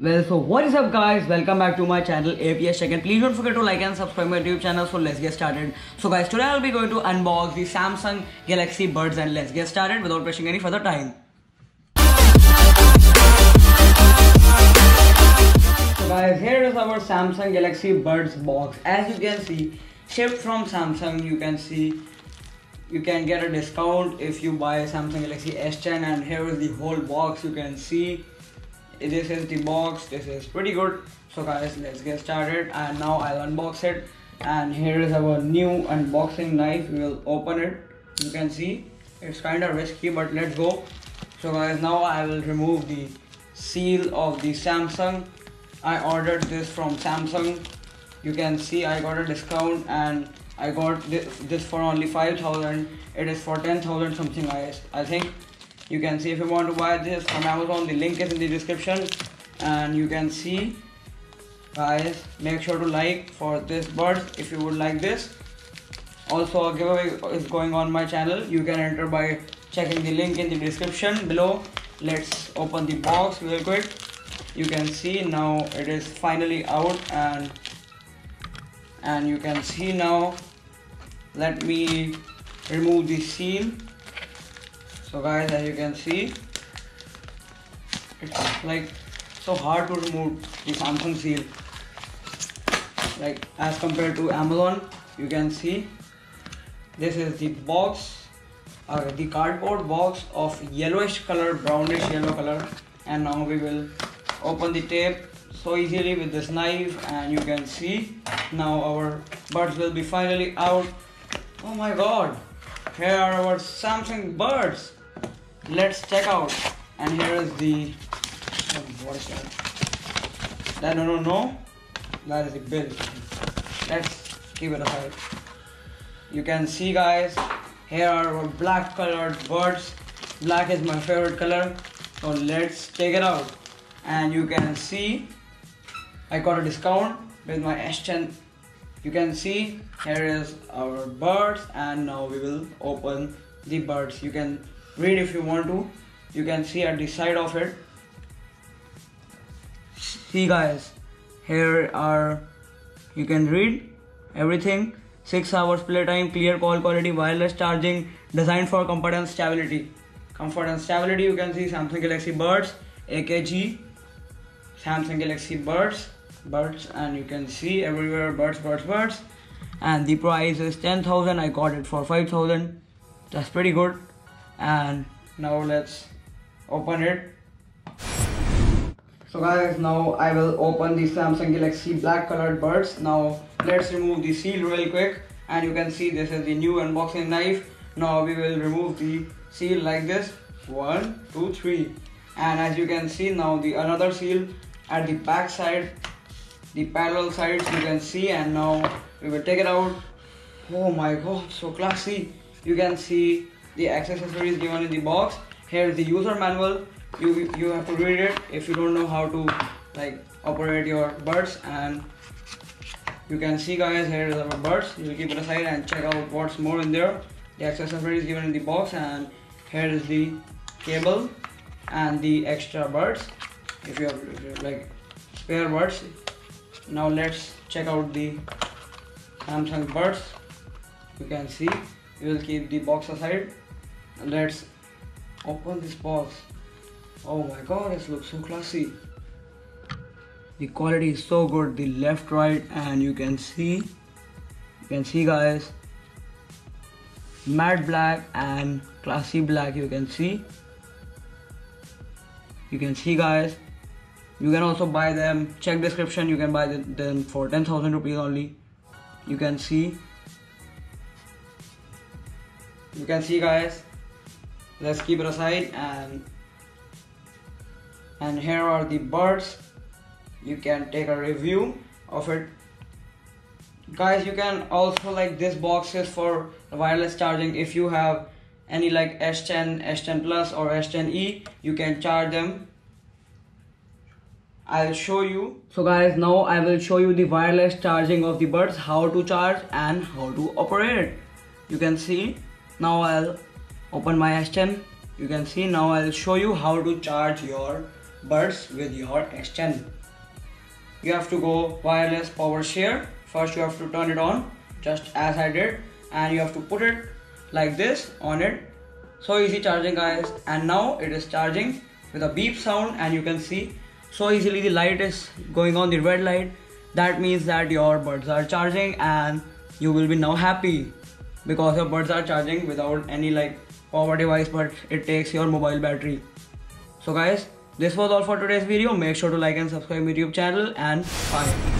Well, so what is up guys, welcome back to my channel APS Tech, and please don't forget to like and subscribe my YouTube channel. So let's get started. So guys, today I'll be going to unbox the Samsung Galaxy Buds, and let's get started without wasting any further time. So guys, here is our Samsung Galaxy Buds box. As you can see, shipped from Samsung. You can see you can get a discount if you buy Samsung Galaxy S10, and here is the whole box. You can see this is the box. This is pretty good. So guys, let's get started, and now I'll unbox it. And here is our new unboxing knife. We will open it. You can see it's kind of risky, but let's go. So guys, now I will remove the seal of the Samsung. I ordered this from Samsung. You can see I got a discount, and I got this for only 5,000. It is for 10,000 something guys, I think. You can see if you want to buy this from Amazon, the link is in the description. And you can see guys, make sure to like for this bird if you would like this. Also, a giveaway is going on my channel. You can enter by checking the link in the description below. Let's open the box real quick. You can see now it is finally out, and you can see now. Let me remove the seal. So guys, as you can see, it's like so hard to remove the Samsung seal, like as compared to Amazon. You can see this is the box, the cardboard box of yellowish color, brownish yellow color. And now we will open the tape so easily with this knife, and you can see now our buds will be finally out. Oh my god, here are our Samsung Buds. Let's check out. And here is the what is that? That no. That is the bill. Let's keep it aside. You can see guys, here are our black colored buds. Black is my favorite color. So let's take it out. And you can see I got a discount with my S10. You can see here is our buds, and now we will open the buds. You can read if you want to. You can see at the side of it. See guys, here are, you can read everything. 6 hours playtime, clear call quality, wireless charging, designed for comfort and stability. You can see Samsung Galaxy Buds, AKG, Samsung Galaxy Buds, and you can see everywhere buds. And the price is 10,000. I got it for 5,000. That's pretty good. And now let's open it. So guys, now I will open the Samsung Galaxy black colored buds. Now let's remove the seal real quick. And you can see this is the new unboxing knife. Now we will remove the seal like this. 1, 2, 3. And as you can see now, the another seal at the back side, the parallel sides, you can see. And now we will take it out. Oh my god, so classy. You can see the accessories given in the box. Here is the user manual. You have to read it if you don't know how to like operate your buds. And you can see guys, here is our buds. You will keep it aside and check out what's more in there. The accessories given in the box, and here is the cable and the extra buds if you have like spare buds. Now let's check out the Samsung Buds. You can see, we will keep the box aside. Let's open this box. Oh my god, this looks so classy. The quality is so good, the left, right, and you can see guys, matte black and classy black. You can see guys. You can also buy them, check description, you can buy them for 10,000 rupees only. You can see guys, let's keep it aside. And here are the buds. You can take a review of it guys. You can also like this box is for wireless charging. If you have any like S10, S10 Plus or S10e, you can charge them. I'll show you. So guys, now I will show you the wireless charging of the buds, how to charge and how to operate it. You can see now I'll open my S10. You can see now I'll show you how to charge your Buds with your S10. You have to go wireless power share. First you have to turn it on just as I did, and you have to put it like this on it. So easy charging, guys. And now it is charging with a beep sound, and you can see so easily the light is going on, the red light. That means that your buds are charging, and you will be now happy because your buds are charging without any like power device, but it takes your mobile battery. So guys, this was all for today's video. Make sure to like and subscribe my YouTube channel, and bye.